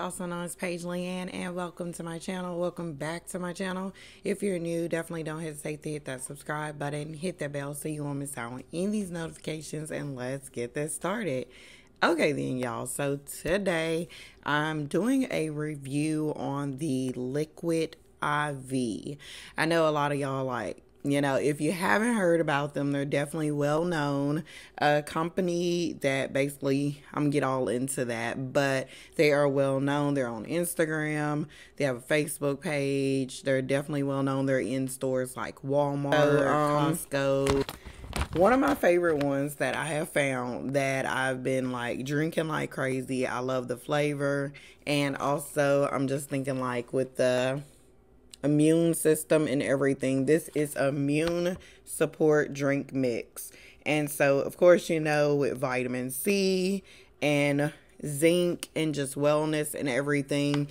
Also known as Paige LeAnn, and welcome to my channel. Welcome back to my channel. If you're new, definitely don't hesitate to hit that subscribe button, hit that bell so you won't miss out on any of these notifications, and let's get this started. Okay then, y'all, so today I'm doing a review on the Liquid I.V. I know a lot of y'all, like, you know, if you haven't heard about them, they're definitely well-known, a company that basically, I'm gonna get all into that, but they are well-known. They're on Instagram. They have a Facebook page. They're definitely well-known. They're in stores like Walmart, Costco. One of my favorite ones that I have found that I've been like drinking like crazy. I love the flavor. And also I'm just thinking like with the immune system and everything, this is immune support drink mix. And so of course, you know, with vitamin C and zinc and just wellness and everything,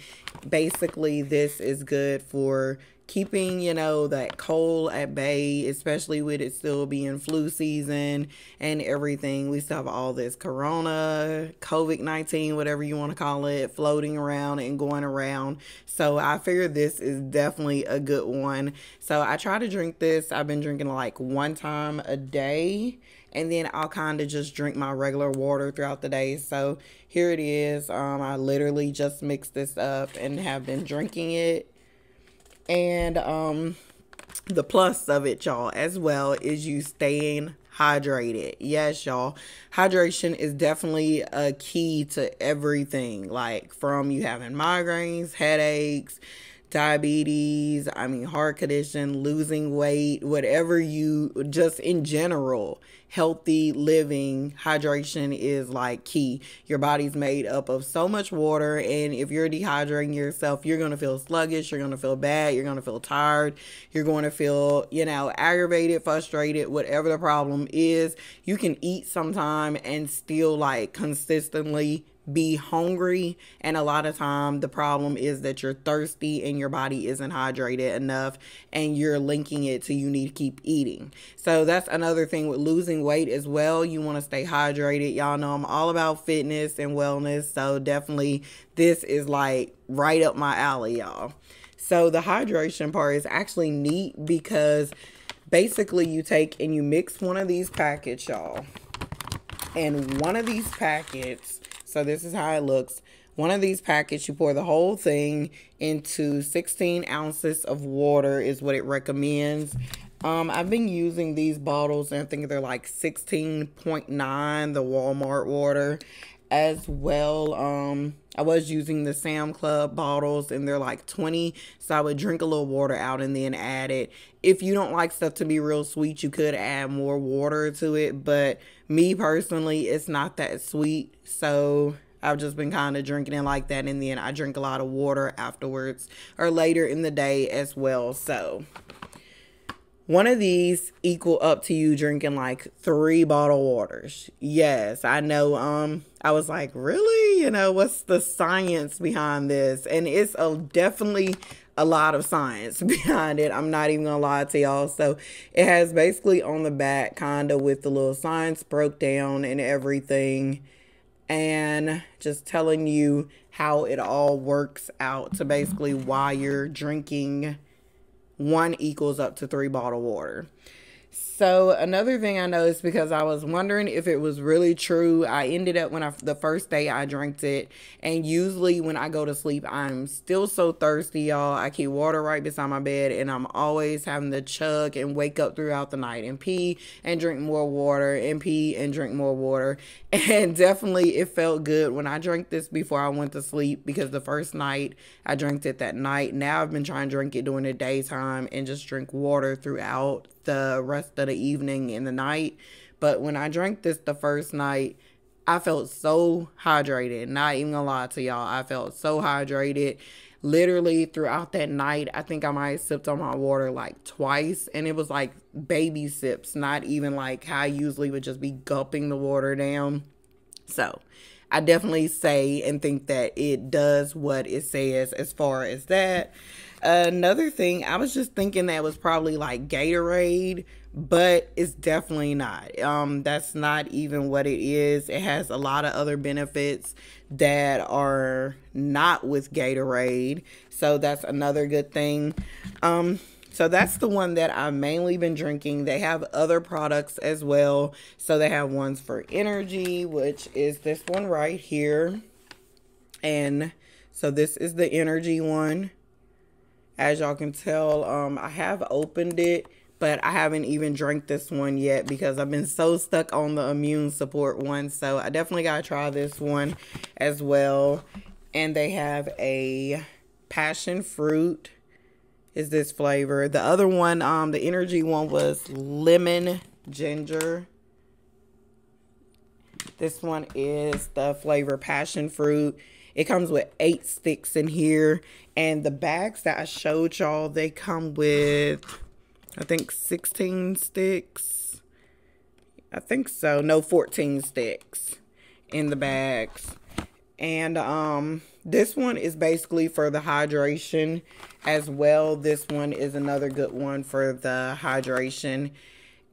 basically this is good for keeping, you know, that cold at bay, especially with it still being flu season and everything. We still have all this corona, COVID-19, whatever you want to call it, floating around and going around. So I figured this is definitely a good one. So I try to drink this. I've been drinking like one time a day, and then I'll kind of just drink my regular water throughout the day. So here it is. I literally just mixed this up and have been drinking it. And the plus of it, y'all, as well, is you staying hydrated. Yes, y'all, hydration is definitely a key to everything, like from you having migraines, headaches, diabetes, I mean, heart condition, losing weight, whatever, you just in general, healthy living, hydration is like key. Your body's made up of so much water, and if you're dehydrating yourself, you're going to feel sluggish, you're going to feel bad, you're going to feel tired, you're going to feel, you know, aggravated, frustrated, whatever the problem is. You can eat sometime and still like consistently be hungry, and a lot of time the problem is that you're thirsty and your body isn't hydrated enough, and you're linking it to you need to keep eating. So that's another thing with losing weight as well. You want to stay hydrated. Y'all know I'm all about fitness and wellness, so definitely this is like right up my alley, y'all. So the hydration part is actually neat because basically you take and you mix one of these packets, y'all, and one of these packets, so this is how it looks. One of these packets, you pour the whole thing into 16 ounces of water is what it recommends. I've been using these bottles, and I think they're like 16.9, the Walmart water as well. I was using the Sam Club bottles, and they're like 20, so I would drink a little water out and then add it. If you don't like stuff to be real sweet, you could add more water to it, but me personally, it's not that sweet, so I've just been kind of drinking it like that, and then I drink a lot of water afterwards or later in the day as well. So one of these equal up to you drinking like 3 bottled waters. Yes, I know. I was like, really? You know, what's the science behind this? And it's definitely a lot of science behind it. I'm not even gonna lie to y'all. So it has basically on the back kind of with the little science broke down and everything, and just telling you how it all works out to basically why you're drinking one equals up to 3 bottled water. So another thing I noticed, because I was wondering if it was really true, I ended up the first day I drank it, and usually when I go to sleep, I'm still so thirsty, y'all. I keep water right beside my bed, and I'm always having to chug and wake up throughout the night and pee and drink more water and pee and drink more water. And definitely it felt good when I drank this before I went to sleep, because the first night I drank it that night. Now I've been trying to drink it during the daytime and just drink water throughout the rest of the evening and the night. But when I drank this the first night, I felt so hydrated. Not even gonna lie to y'all, I felt so hydrated. Literally throughout that night, I think I might have sipped on my water like twice, and it was like baby sips, not even like how I usually would just be gulping the water down. So I definitely say and think that it does what it says as far as that. Another thing, I was just thinking that was probably like Gatorade, but it's definitely not. That's not even what it is. It has a lot of other benefits that are not with Gatorade. So that's another good thing. So that's the one that I've mainly been drinking. They have other products as well. So they have ones for energy, which is this one right here. And so this is the energy one. As y'all can tell, I have opened it, but I haven't even drank this one yet because I've been so stuck on the immune support one. So I definitely got to try this one as well. And they have a passion fruit. Is this flavor. The other one, the energy one was lemon ginger. This one is the flavor passion fruit. It comes with 8 sticks in here, and the bags that I showed y'all, they come with I think 16 sticks. I think so. No, 14 sticks in the bags. And this one is basically for the hydration as well. This one is another good one for the hydration.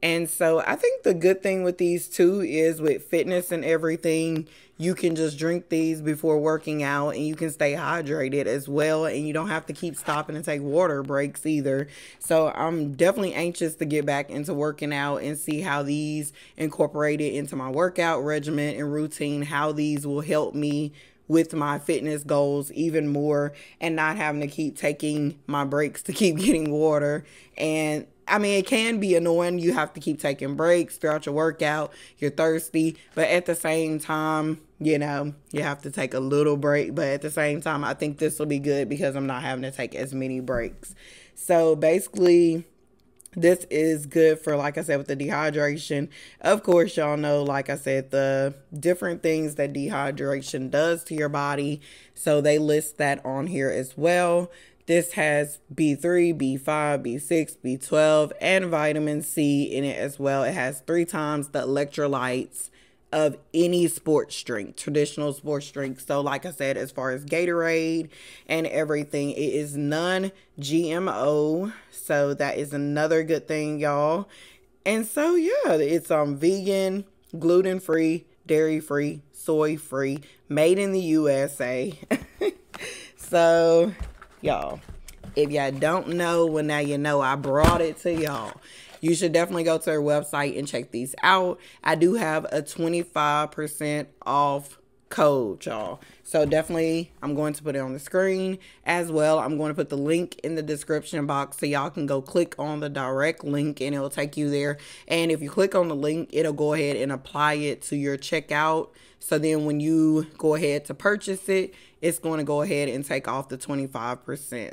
And so I think the good thing with these two is with fitness and everything, you can just drink these before working out and you can stay hydrated as well. And you don't have to keep stopping and take water breaks either. So I'm definitely anxious to get back into working out and see how these incorporated into my workout regimen and routine, how these will help me with my fitness goals even more and not having to keep taking my breaks to keep getting water. And I mean, it can be annoying. You have to keep taking breaks throughout your workout. You're thirsty, but at the same time, you know, you have to take a little break. But at the same time, I think this will be good because I'm not having to take as many breaks. So basically, this is good for, like I said, with the dehydration. Of course, y'all know, like I said, the different things that dehydration does to your body. So they list that on here as well. This has B3, B5, B6, B12, and vitamin C in it as well. It has 3 times the electrolytes of any sports drink, traditional sports drink. So like I said, as far as Gatorade and everything, it is non-GMO. So that is another good thing, y'all. And so, yeah, it's vegan, gluten-free, dairy-free, soy-free, made in the USA. So... y'all, if y'all don't know, well, now you know. I brought it to y'all. You should definitely go to her website and check these out. I do have a 25% off code, y'all. So definitely, I'm going to put it on the screen as well. I'm going to put the link in the description box so y'all can go click on the direct link and it'll take you there. And if you click on the link, it'll go ahead and apply it to your checkout. So then when you go ahead to purchase it, it's going to go ahead and take off the 25%.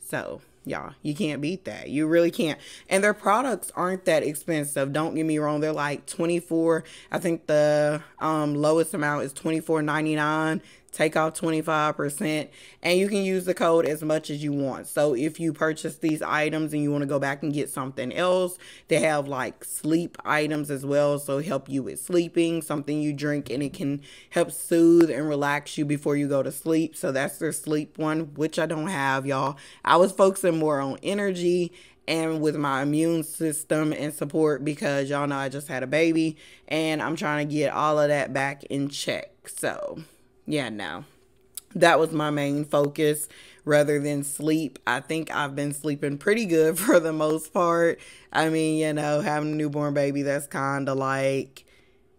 So y'all, you can't beat that. You really can't. And their products aren't that expensive. Don't get me wrong. They're like $24. I think the lowest amount is $24.99. Take off 25%. And you can use the code as much as you want. So if you purchase these items and you want to go back and get something else, they have like sleep items as well. So help you with sleeping, something you drink, and it can help soothe and relax you before you go to sleep. So that's their sleep one, which I don't have, y'all. I was focusing more on energy and with my immune system and support because y'all know I just had a baby and I'm trying to get all of that back in check. So... yeah, no, that was my main focus rather than sleep. I think I've been sleeping pretty good for the most part. I mean, you know, having a newborn baby, that's kind of like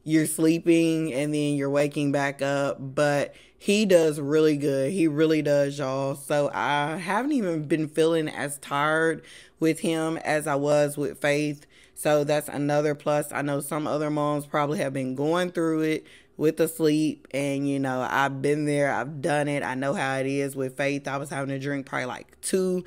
you're sleeping and then you're waking back up. But he does really good. He really does, y'all. So I haven't even been feeling as tired with him as I was with Faith. So that's another plus. I know some other moms probably have been going through it with the sleep, and you know, I've been there, I've done it, I know how it is. With Faith, I was having to drink probably like 2-3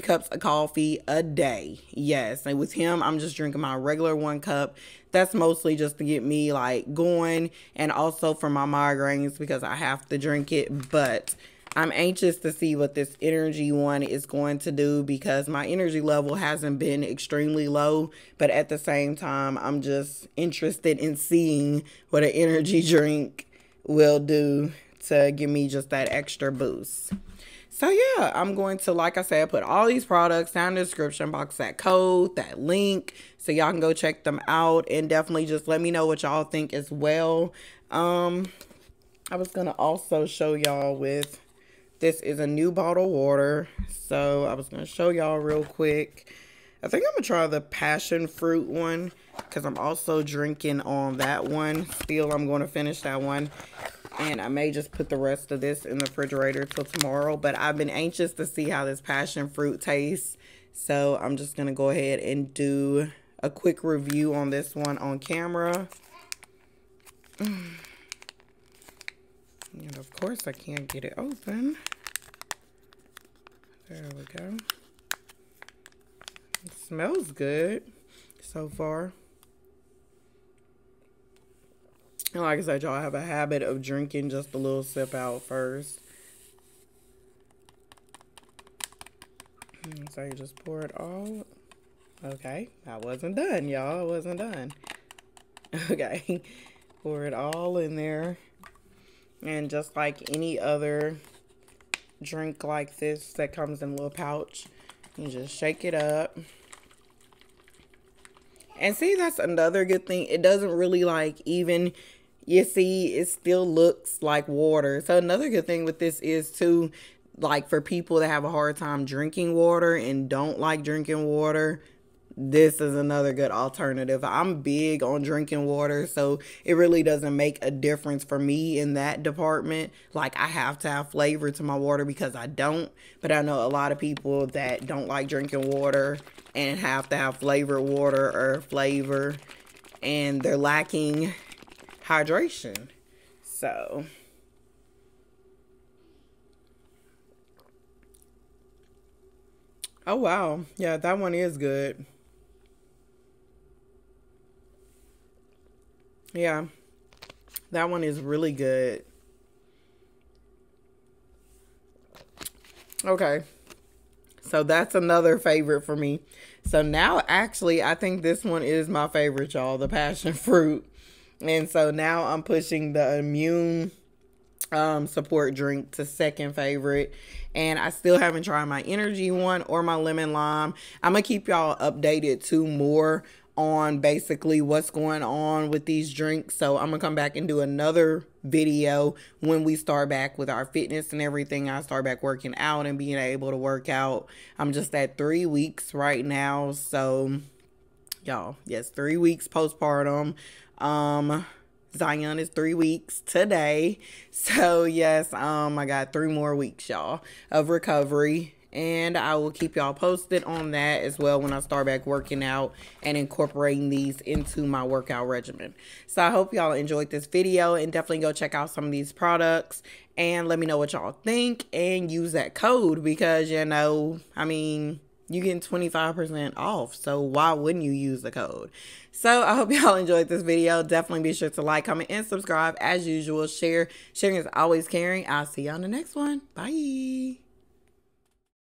cups of coffee a day. Yes, and with him, I'm just drinking my regular 1 cup. That's mostly just to get me like going, and also for my migraines because I have to drink it. But I'm anxious to see what this energy one is going to do because my energy level hasn't been extremely low, but at the same time, I'm just interested in seeing what an energy drink will do to give me just that extra boost. So yeah, I'm going to, like I said, put all these products down in the description box, that code, that link, so y'all can go check them out, and definitely just let me know what y'all think as well. I was gonna also show y'all with, this is a new bottled water, so I was gonna show y'all real quick. I think I'm gonna try the passion fruit one, because I'm also drinking on that one. Still, I'm gonna finish that one. And I may just put the rest of this in the refrigerator till tomorrow. But I've been anxious to see how this passion fruit tastes. So I'm just going to go ahead and do a quick review on this one on camera. And of course I can't get it open. There we go. It smells good so far. And like I said, y'all, have a habit of drinking just a little sip out first. So you just pour it all. Okay, I wasn't done, y'all. I wasn't done. Okay, pour it all in there. And just like any other drink like this that comes in a little pouch, you just shake it up. And see, that's another good thing. It doesn't really, like, even... You see, it still looks like water. So another good thing with this is too, like, for people that have a hard time drinking water and don't like drinking water, this is another good alternative. I'm big on drinking water, so it really doesn't make a difference for me in that department. Like, I have to have flavor to my water because I don't. But I know a lot of people that don't like drinking water and have to have flavored water or flavor, and they're lacking hydration. So oh wow, yeah, that one is good. Yeah, that one is really good. Okay, so that's another favorite for me. So now, actually, I think this one is my favorite, y'all, the passion fruit. And so now I'm pushing the immune support drink to second favorite. And I still haven't tried my energy one or my lemon lime. I'm going to keep y'all updated too more on basically what's going on with these drinks. So I'm going to come back and do another video when we start back with our fitness and everything. I start back working out and being able to work out. I'm just at 3 weeks right now. So y'all, yes, 3 weeks postpartum. Zion is 3 weeks today. So yes, I got 3 more weeks, y'all, of recovery. And I will keep y'all posted on that as well when I start back working out and incorporating these into my workout regimen. So I hope y'all enjoyed this video, and definitely go check out some of these products and let me know what y'all think, and use that code, because, you know, I mean, you're getting 25% off, so why wouldn't you use the code? So I hope y'all enjoyed this video. Definitely be sure to like, comment, and subscribe. As usual, share. Sharing is always caring. I'll see y'all in the next one. Bye.